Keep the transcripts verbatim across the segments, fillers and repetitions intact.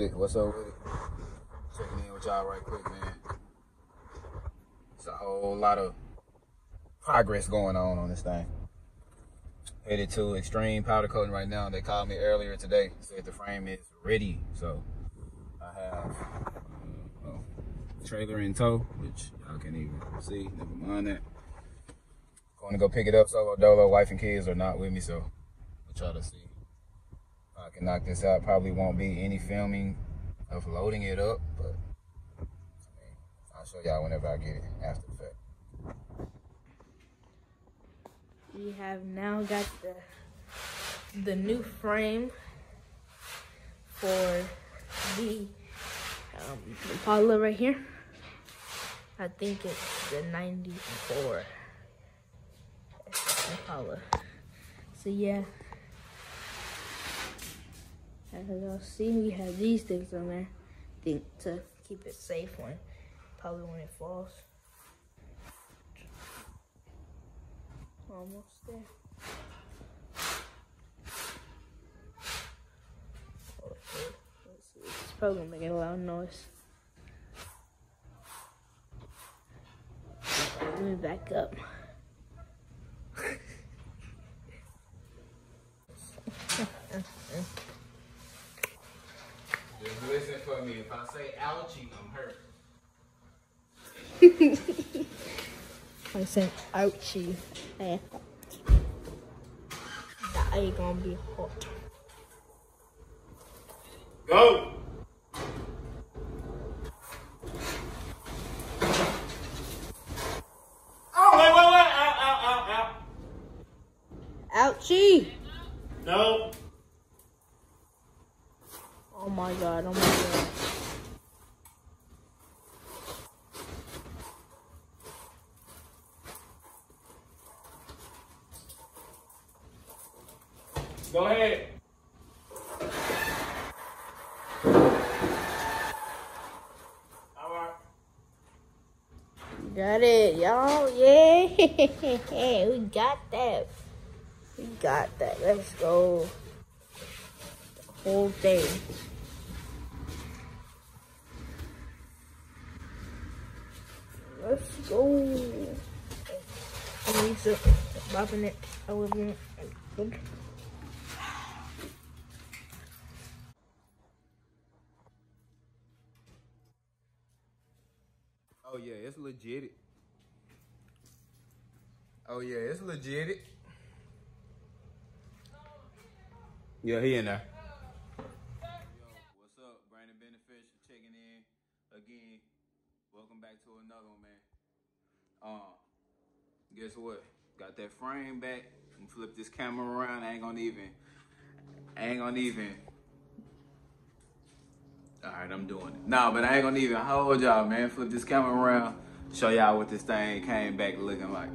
with it? What's up with it? Checking in with y'all right quick, man. It's a whole lot of progress going on on this thing. Headed to Extreme Powder Coating right now. They called me earlier today, said the frame is ready. So I have uh, a trailer in tow, which y'all can't even see. Never mind that. Going to go pick it up solo dolo. Wife and kids are not with me, so we'll try to see if I can knock this out. Probably won't be any filming of loading it up, but I mean, I'll show y'all whenever I get it after the fact. We have now got the the new frame for the um, Impala right here. I think it's the ninety-four Impala. So yeah, as y'all see, we have these things on there. I think to keep it safe when probably when it falls. Almost there. Okay, let's see. It's probably gonna make a loud noise. Let me back up. Just listen for me. If I say ouchie, I'm hurt. I said ouchie. Hey. That ain't gonna be hot. Go! Oh, wait, wait, wait! Ow, ow, ow, ow! Ouchie! No! Oh my god, oh my god. Go ahead. All right. Got it, y'all. Yeah. We got that. We got that. Let's go. The whole thing. Let's go. I'm bopping it. I wasn't good. Oh yeah, it's legit. Oh yeah, it's legit. Yeah, he in there. Yo, what's up? Brandon Beneficial checking in again. Welcome back to another one, man. Um, guess what? Got that frame back and flip this camera around. I ain't gonna even. I ain't gonna even. All right, I'm doing it. Nah, but I ain't gonna even hold y'all, man. Flip this camera around, show y'all what this thing came back looking like.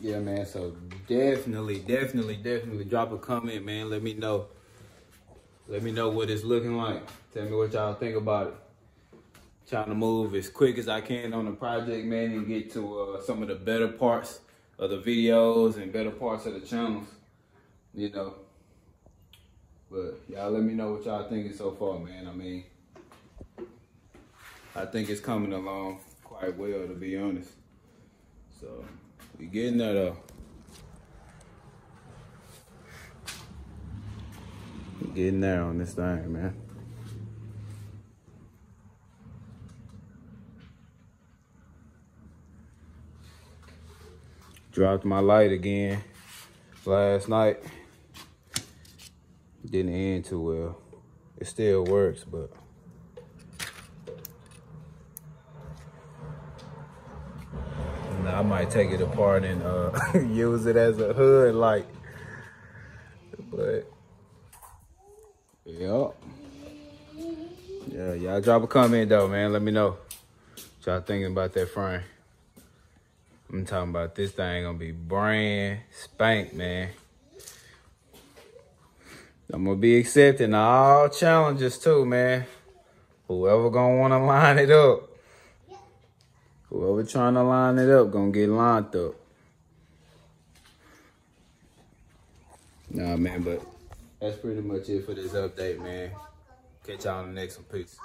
yeah, man. So definitely, definitely, definitely drop a comment, man. Let me know. Let me know what it's looking like. Tell me what y'all think about it. Trying to move as quick as I can on the project, man, and get to uh, some of the better parts of the videos and better parts of the channels, you know. But y'all let me know what y'all thinking so far, man. I mean, I think it's coming along quite well, to be honest. So we getting there though. We're getting there on this thing, man. Dropped my light again last night. Didn't end too well. It still works, but I might take it apart and uh, use it as a hood light. But yeah, yeah, y'all drop a comment though, man. Let me know what y'all thinking about that frame. I'm talking about this thing gonna be brand spank, man. I'm gonna be accepting all challenges too, man. Whoever gonna wanna line it up. Whoever trying to line it up gonna get lined up. Nah, man, but that's pretty much it for this update, man. Catch y'all in the next one. Peace.